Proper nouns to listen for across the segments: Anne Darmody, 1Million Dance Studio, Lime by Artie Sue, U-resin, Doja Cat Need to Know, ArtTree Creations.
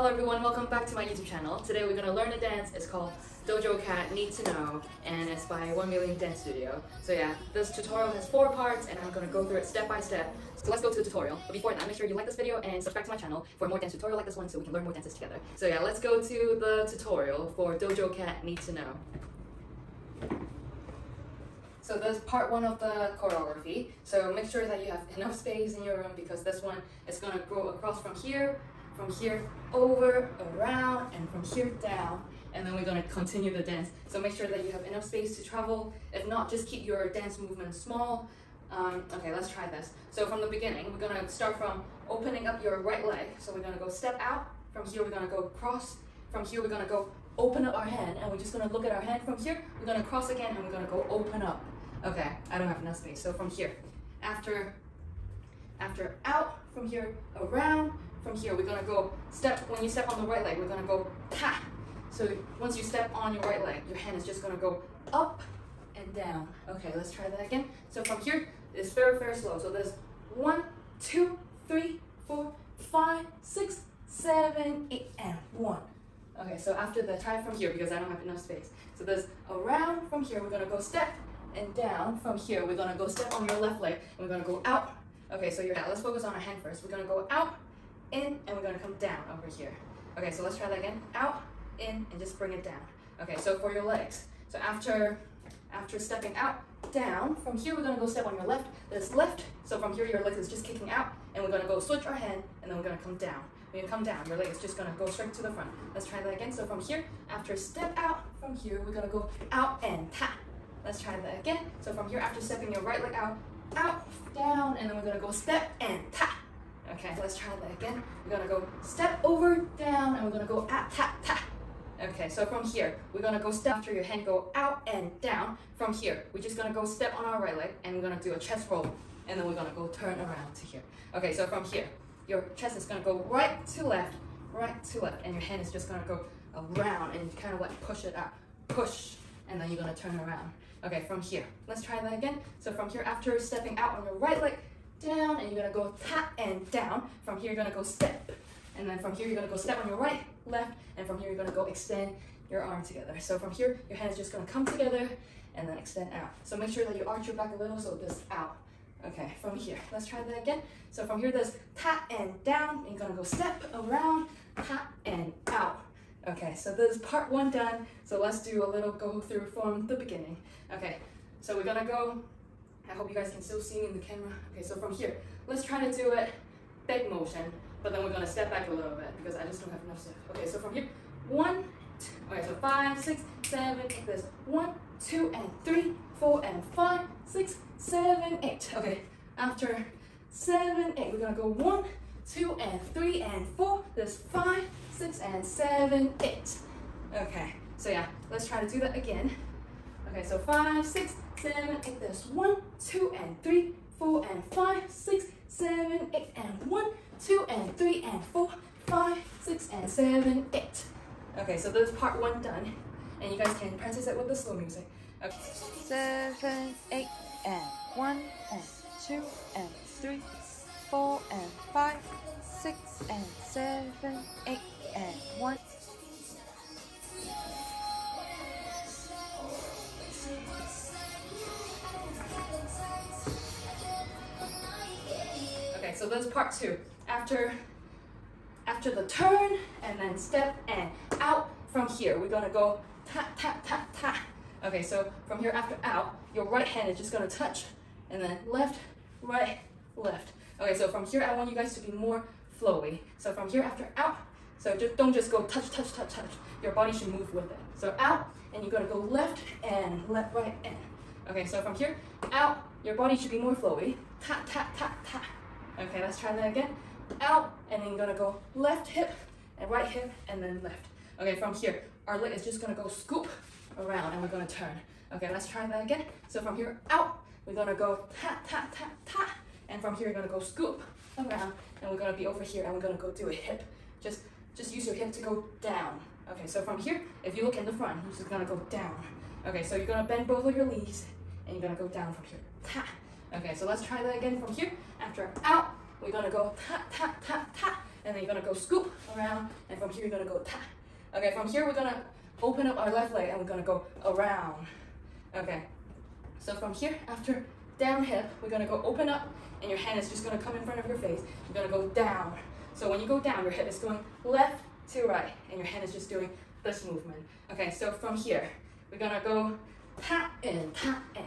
Hello everyone, welcome back to my YouTube channel. Today we're going to learn a dance. It's called Doja Cat Need to Know, and it's by 1Million Dance Studio. So yeah, this tutorial has 4 parts and I'm going to go through it step by step. So let's go to the tutorial. But before that, make sure you like this video and subscribe to my channel for more dance tutorial like this one so we can learn more dances together. So yeah, let's go to the tutorial for Doja Cat Need to Know. So this is part 1 of the choreography. So make sure that you have enough space in your room because this one is going to go across from here over, around, and from here down, and then we're going to continue the dance. So make sure that you have enough space to travel. If not, just keep your dance movement small. Okay, let's try this. So from the beginning, we're going to start from opening up your right leg. So we're going to go step out. From here, we're going to go cross. From here, we're going to go open up our hand, and we're just going to look at our hand. From here, we're going to cross again, and we're going to go open up. Okay, I don't have enough space. So from here, after out, from here, around. From here, we're gonna go step. When you step on the right leg, we're gonna go pa. So once you step on your right leg, your hand is just gonna go up and down. Okay, let's try that again. So from here, it's very, very slow. So there's 1, 2, 3, 4, 5, 6, 7, 8, and 1. Okay, so after that, try from here because I don't have enough space. So there's around from here, we're gonna go step and down. From here, we're gonna go step on your left leg and we're gonna go out. Okay, so you're out. Let's focus on our hand first. We're gonna go out, in, and we're gonna come down over here. Okay, so let's try that again. Out, in, and just bring it down. Okay, so for your legs. So after stepping out, down, from here we're gonna go step on your left. That's left, so from here your leg is just kicking out, and we're gonna go switch our hand, and then we're gonna come down. When you come down, your leg is just gonna go straight to the front. Let's try that again. So from here, after step out, from here we're gonna go out and tap. Let's try that again. So from here, after stepping your right leg out, out, down, and then we're gonna go step and tap. Okay, let's try that again. We're gonna go step over, down, and we're gonna go out, tap, tap. Okay, so from here, we're gonna go step after your hand, go out and down. From here, we're just gonna go step on our right leg, and we're gonna do a chest roll, and then we're gonna go turn around to here. Okay, so from here, your chest is gonna go right to left, and your hand is just gonna go around and kind of like push it out, push, and then you're gonna turn around. Okay, from here, let's try that again. So from here, after stepping out on your right leg, down, and you're gonna go tap and down. From here, you're gonna go step, and then from here, you're gonna go step on your right, left, and from here, you're gonna go extend your arm together. So from here, your hand is just gonna come together and then extend out. So make sure that you arch your back a little, so this out. Okay, from here, let's try that again. So from here, there's tap and down, and you're gonna go step around, tap and out. Okay, so this is part 1 done. So let's do a little go through from the beginning. Okay, so we're gonna go. I hope you guys can still see me in the camera. Okay, so from here, let's try to do it big motion, but then we're gonna step back a little bit because I just don't have enough stuff. Okay, so from here, 1, 2, okay, so 5, 6, 7, 8, there's 1, 2, and 3, 4, and 5, 6, 7, 8. Okay, after 7, 8, we're gonna go 1, 2, and 3, and 4, there's 5, 6, and 7, 8. Okay, so yeah, let's try to do that again. Okay, so 5, 6, 7, 8, there's 1, 2, and 3, 4, and 5, 6, 7, 8, and 1, 2, and 3, and 4, 5, 6, and 7, 8. Okay, so that's part 1 done, and you guys can practice it with the slow music. Okay. 7, 8, and 1, and 2, and 3, 4, and 5, 6, and 7, 8, and 1. So that's part 2. After the turn, and then step and out. From here, we're gonna go tap, tap, tap, tap. Okay, so from here after out, your right hand is just gonna touch, and then left, right, left. Okay, so from here, I want you guys to be more flowy. So from here after out, so just don't just go touch, touch, touch, touch. Your body should move with it. So out, and you're gonna go left, right, and. Okay, so from here, out, your body should be more flowy. Tap, tap, tap, tap. Okay, let's try that again. Out, and then you're gonna go left hip and right hip and then left. Okay, from here, our leg is just gonna go scoop around and we're gonna turn. Okay, let's try that again. So from here, out, we're gonna go tap, tap, tap, tap. And from here, you're gonna go scoop around and we're gonna be over here and we're gonna go do a hip. Just use your hip to go down. Okay, so from here, if you look in the front, you're just gonna go down. Okay, so you're gonna bend both of your knees and you're gonna go down from here. Tap. Okay, so let's try that again from here. After out, we're gonna go tap, tap, tap, tap. and then you're gonna go scoop around, and from here you're gonna go tap. Okay, from here we're gonna open up our left leg and we're gonna go around. Okay, so from here, after down hip, we're gonna go open up, and your hand is just gonna come in front of your face. You're gonna go down. So when you go down, your hip is going left to right, and your hand is just doing this movement. Okay, so from here, we're gonna go tap in, tap in.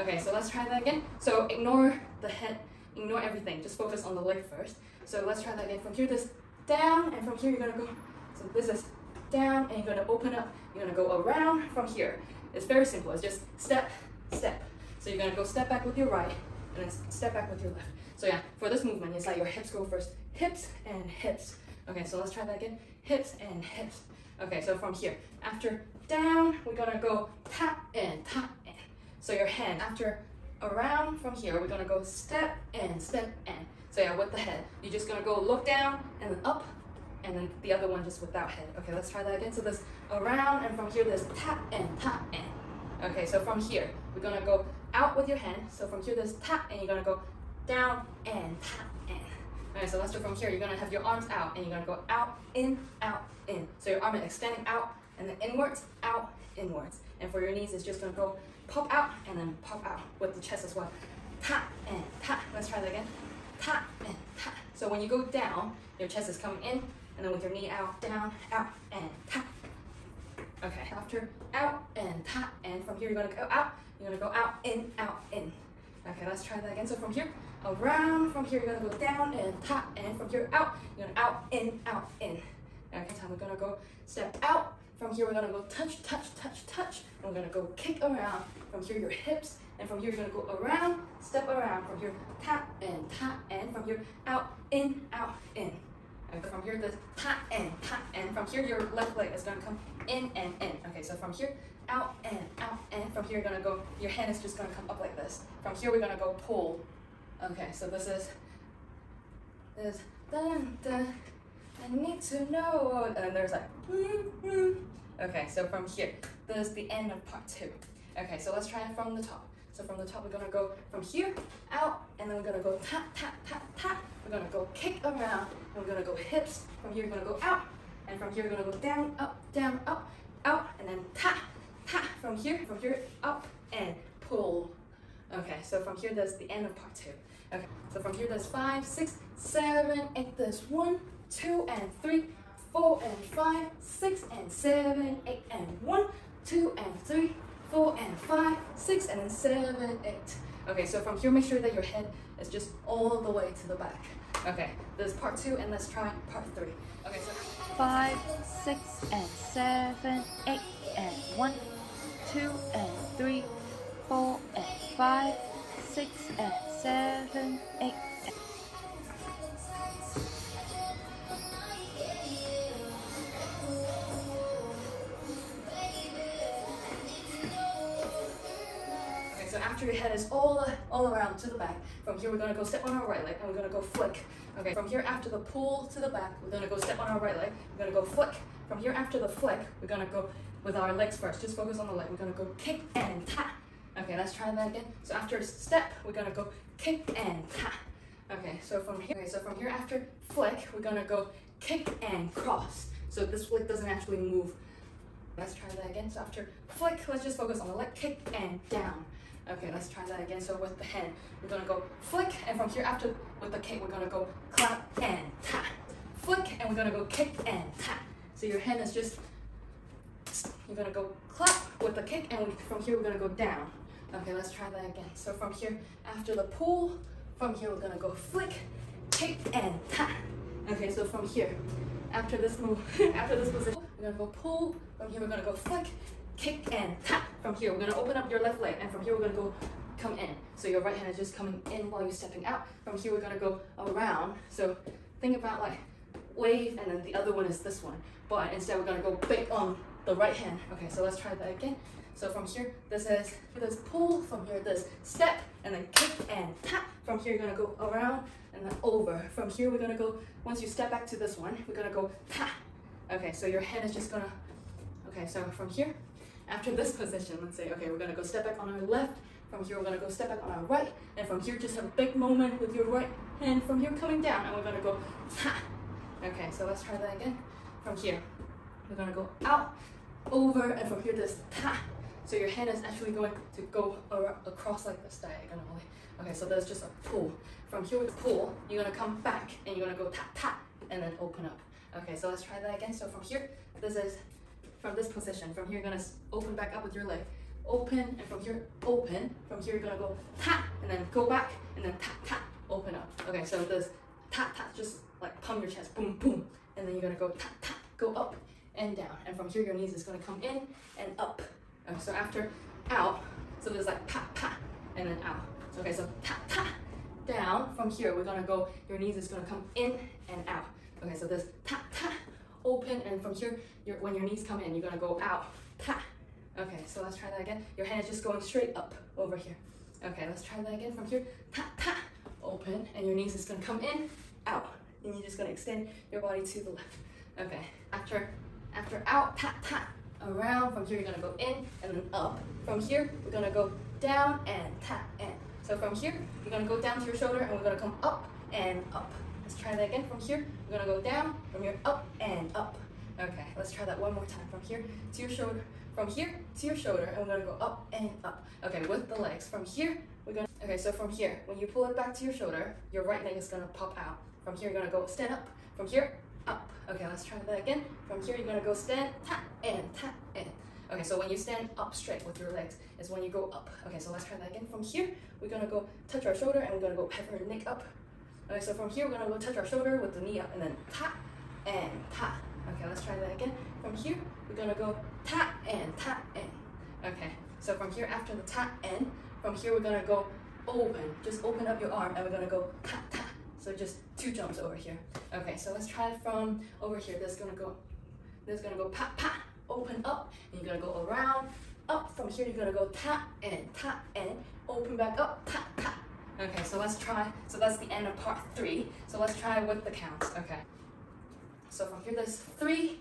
Okay, so let's try that again. So ignore the head, ignore everything, just focus on the leg first. So let's try that again. From here, this down, and from here, you're gonna go, so this is down, and you're gonna open up, you're gonna go around from here. It's very simple, it's just step, step. So you're gonna go step back with your right, and then step back with your left. So yeah, for this movement, it's like your hips go first, hips and hips. Okay, so let's try that again, hips and hips. Okay, so from here, after down, we're gonna go tap in, tap in. So your hand, after around from here, we're gonna go step in, step in. So yeah, with the head, you're just gonna go look down and then up, and then the other one just without head. Okay, let's try that again. So this around, and from here, this tap in, tap in. Okay, so from here, we're gonna go out with your hand. So from here, this tap, and you're gonna go down and tap in. Alright, so let's do from here. You're gonna have your arms out, and you're gonna go out, in, out, in. So your arm is extending out, and then inwards, out, inwards. And for your knees, it's just gonna go pop out, and then pop out with the chest as well. Tap and tap. Let's try that again. Tap and tap. So when you go down, your chest is coming in, and then with your knee out, down, out, and tap. Okay, after out and tap, and from here you're gonna go out, you're gonna go out, in, out, in. Okay, let's try that again. So from here, around, from here you're gonna go down and tap, and from here out, you're gonna out, in, out, in. Okay, time we're gonna go step out, from here we're gonna go touch, touch, touch, touch, and we're gonna go kick around, from here your hips, and from here you're gonna go around, step around, from here tap, and from here out, in, out, in. Okay, from here, this tap, and from here, your left leg is gonna come in and in. Okay, so from here, out and out, and from here, you're gonna go, your hand is just gonna come up like this. From here, we're gonna go pull. Okay, so this is, dun, dun, I need to know, and there's like, okay, so from here, this is the end of part two. Okay, so let's try it from the top. So from the top, we're gonna go from here, out, and then we're gonna go tap, tap, tap, tap. We're gonna go kick around, and we're gonna go hips. From here, you're gonna go out, and from here, you're gonna go down, up, out, and then tap, tap. From here, up, and pull. Okay, so from here, that's the end of part two. Okay, so from here, that's 5, 6, 7, 8, that's 1, 2, and 3, 4, and 5, 6, and 7, 8, and 1, 2, and 3. 4 and 5, 6 and 7, 8. Okay, so from here, make sure that your head is just all the way to the back. Okay, this is part two, and let's try part three. Okay, so 5, 6, and 7, 8, and 1, 2, and 3, 4, and 5, 6, and 7, 8. So after your head is all around to the back, from here we're gonna go step on our right leg and we're gonna go flick. Okay, from here after the pull to the back, we're gonna go step on our right leg, we're gonna go flick. From here after the flick, we're gonna go with our legs first, just focus on the leg, we're gonna go kick and tap. Okay, let's try that again. So after step, we're gonna go kick and tap. Okay, so from here, after flick, we're gonna go kick and cross. So this flick doesn't actually move. Let's try that again. So after flick, let's just focus on the leg, kick and down. Okay, let's try that again. So with the hand, we're gonna go flick, and from here after with the kick, we're gonna go clap and tap. Flick, and we're gonna go kick and tap. So your hand is just, you're gonna go clap with the kick, and from here we're gonna go down. Okay, let's try that again. So from here, after the pull, from here we're gonna go flick, kick and tap. Okay, so from here, after this move, after this position, we're gonna go pull, from here we're gonna go flick, kick and tap. From here, we're gonna open up your left leg, and from here we're gonna go come in. So your right hand is just coming in while you're stepping out. From here, we're gonna go around. So think about like wave, and then the other one is this one. But instead, we're gonna go big on the right hand. Okay, so let's try that again. So from here, this is this pull. From here, this step, and then kick and tap. From here, you're gonna go around and then over. From here, we're gonna go, once you step back to this one, we're gonna go tap. Okay, so your hand is just gonna, okay, so from here, after this position, let's say, okay, we're gonna go step back on our left, from here we're gonna go step back on our right, and from here just have a big moment with your right hand, from here coming down, and we're gonna go tap, Okay, so let's try that again. From here, we're gonna go out, over, and from here to this ta. So your hand is actually going to go across like this diagonally. Okay, so that's just a pull. From here with pull, you're gonna come back and you're gonna go tap tap and then open up. Okay, so let's try that again. So from here, this is from this position. From here, you're gonna open back up with your leg, open, and from here open. From here, you're gonna go tap and then go back and then tap tap open up. Okay, so this tap tap just like pump your chest, boom boom, and then you're gonna go tap tap, go up and down. And from here, your knees is gonna come in and up. Okay, so after out, so there's like tap tap and then out. Okay, so tap tap down. From here, we're gonna go. Your knees is gonna come in and out. Okay, so this tap tap open, and from here, when your knees come in, you're gonna go out tap. Okay, so let's try that again. Your hand is just going straight up over here. Okay, let's try that again. From here, tap tap open, and your knees is gonna come in out, and you're just gonna extend your body to the left. Okay, after out tap tap around. From here, you're gonna go in and then up. From here, we're gonna go down and tap in. So from here, you're gonna go down to your shoulder, and we're gonna come up and up. Let's try that again. From here, we're gonna go down, from here, up and up. Okay, let's try that one more time. From here to your shoulder, from here to your shoulder, and we're gonna go up and up. Okay, with the legs. From here, we're gonna. Okay, so from here, when you pull it back to your shoulder, your right leg is gonna pop out. From here, you're gonna go stand up. From here, up. Okay, let's try that again. From here, you're gonna go stand, tap, and tap, and. Okay, so when you stand up straight with your legs is when you go up. Okay, so let's try that again. From here, we're gonna go touch our shoulder, and we're gonna go pepper the neck up. Okay, so from here, we're gonna go touch our shoulder with the knee up, and then tap and tap. Okay, let's try that again. From here, we're gonna go tap and tap and. Okay, so from here, after the tap and, from here, we're gonna go open. Just open up your arm, and we're gonna go tap tap. So just two jumps over here. Okay, so let's try it from over here. This is gonna go pat pat. Open up, and you're gonna go around, up. From here, you're gonna go tap and, open back up, tap, tap. Okay, so let's try, so that's the end of part 3. So let's try with the counts, okay. So from here, there's 3,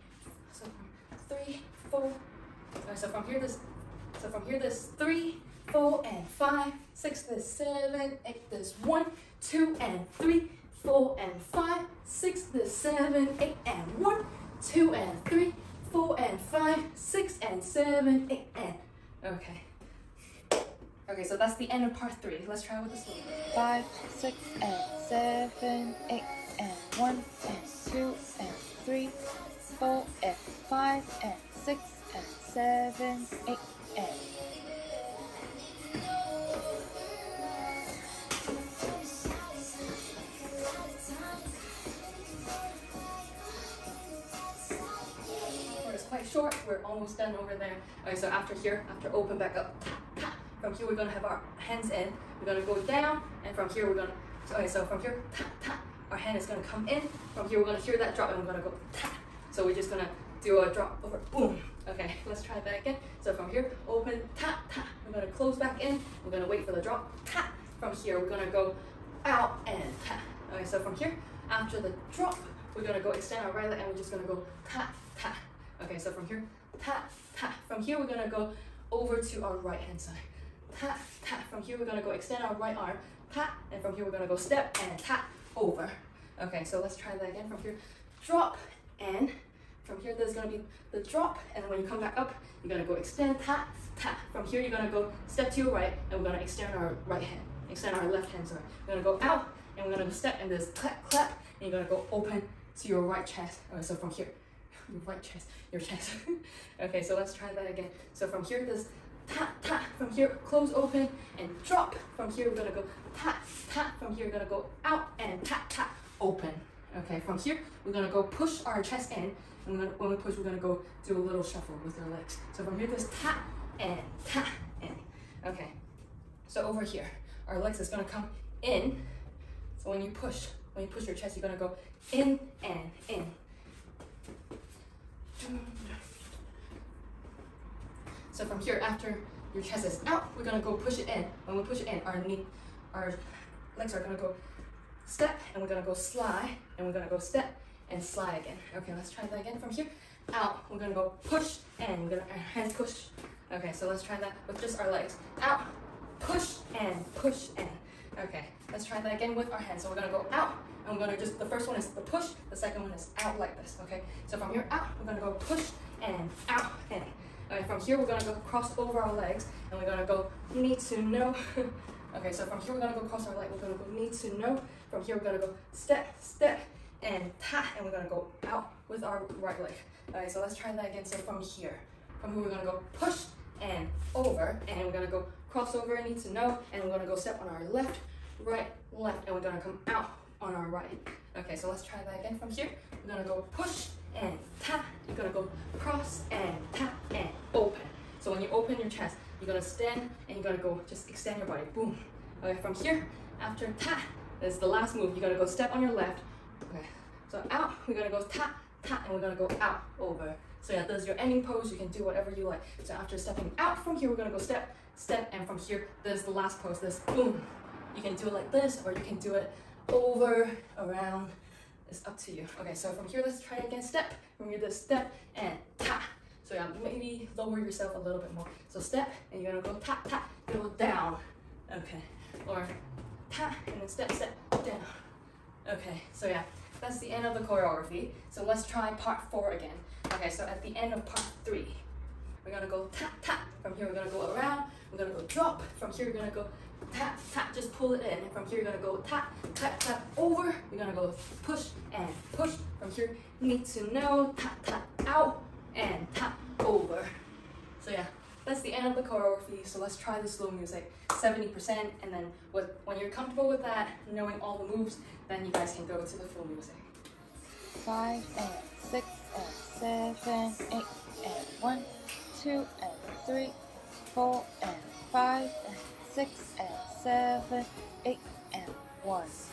so from 3, 4, okay, so from here, there's 3, 4, and 5, 6, there's 7, 8, there's 1, 2, and 3, 4, and 5, 6, there's 7, 8, and 1, 2, and 3, 4 and 5, 6 and 7, 8 and. Okay. Okay, so that's the end of part 3. Let's try with this one. 5, 6 and 7, 8 and 1 and 2 and 3, 4 and 5 and 6 and 7, 8 and. Quite short, we're almost done over there. Okay, so after here, after open back up, tap, tap. From here, we're gonna have our hands in, we're gonna go down, and from here, we're gonna, okay, so from here, tap, tap, our hand is gonna come in. From here, we're gonna hear that drop, and we're gonna go tap. So we're just gonna do a drop over, boom. Okay, let's try that again. So from here, open, tap, tap, we're gonna close back in, we're gonna wait for the drop, tap. From here, we're gonna go out and tap. Okay, so from here, after the drop, we're gonna go extend our right leg, and we're just gonna go tap, tap. Okay, so from here, tap, tap. From here, we're gonna go over to our right hand side. Tap, tap. From here, we're gonna go extend our right arm. Tap, and from here, we're gonna go step and tap over. Okay, so let's try that again. From here, drop, and from here, there's gonna be the drop, and when you come back up, you're gonna go extend, tap, tap. From here, you're gonna go step to your right, and we're gonna extend our right hand, extend our left hand, sorry. We're gonna go out, and we're gonna go step, and there's clap, clap, and you're gonna go open to your right chest. Okay, so from here, your right chest, your chest. Okay, so let's try that again. So from here, this tap, tap. From here, close, open, and drop. From here, we're gonna go tap, tap. From here, we're gonna go out and tap, tap, open. Okay, from here, we're gonna go push our chest in, and when we push, we're gonna go do a little shuffle with our legs. So from here, this tap and tap in. Okay, so over here, our legs is gonna come in. So when you push your chest, you're gonna go in and in. So from here, after your chest is out, we're gonna go push it in. When we push it in, our legs are gonna go step, and we're gonna go slide, and we're gonna go step and slide again. Okay, let's try that again. From here, out, we're gonna go push, and we're gonna our hands push. Okay, so let's try that with just our legs. Out, push, and push, and. Okay, let's try that again with our hands. So we're gonna go out, I'm gonna just, the first one is the push, the second one is out like this, okay? So from here out, we're gonna go push and out and all right, from here we're gonna go cross over our legs and we're gonna go need to know. Okay, so from here we're gonna go cross our leg, we're gonna go need to know. From here we're gonna go step, step, and tap, and we're gonna go out with our right leg. All right, so let's try that again. So from here, we're gonna go push and over, and we're gonna go cross over and need to know, and we're gonna go step on our left, right, left, and we're gonna come out on our right. Okay, so let's try that again. From here, we're gonna go push and tap. You're gonna go cross and tap and open. So when you open your chest, you're gonna stand and you're gonna go just extend your body. Boom. Okay, from here, after tap, this is the last move. You're gonna go step on your left. Okay, so out, we're gonna go tap, tap, and we're gonna go out, over. So yeah, this is your ending pose. You can do whatever you like. So after stepping out from here, we're gonna go step, step, and from here, this is the last pose, this boom. You can do it like this, or you can do it over, around, it's up to you. Okay, so from here, let's try again, step, from here, this step, and tap. So yeah, maybe lower yourself a little bit more. So step, and you're gonna go tap, tap, go down. Okay, or tap, and then step, step, down. Okay, so yeah, that's the end of the choreography. So let's try part 4 again. Okay, so at the end of part 3, we're gonna go tap, tap. From here, we're gonna go around, we're gonna go drop. From here, we're gonna go tap, tap, just pull it in. And from here, you're gonna go tap, tap, tap, over. You're gonna go push and push. From here, need to know, tap, tap, out, and tap, over. So yeah, that's the end of the choreography. So let's try the slow music, 70%, and then when you're comfortable with that, knowing all the moves, then you guys can go to the full music. 5 and 6 and 7, 8 and 1, 2 and 3, 4 and 5 and 6 and 7, 8 and 1.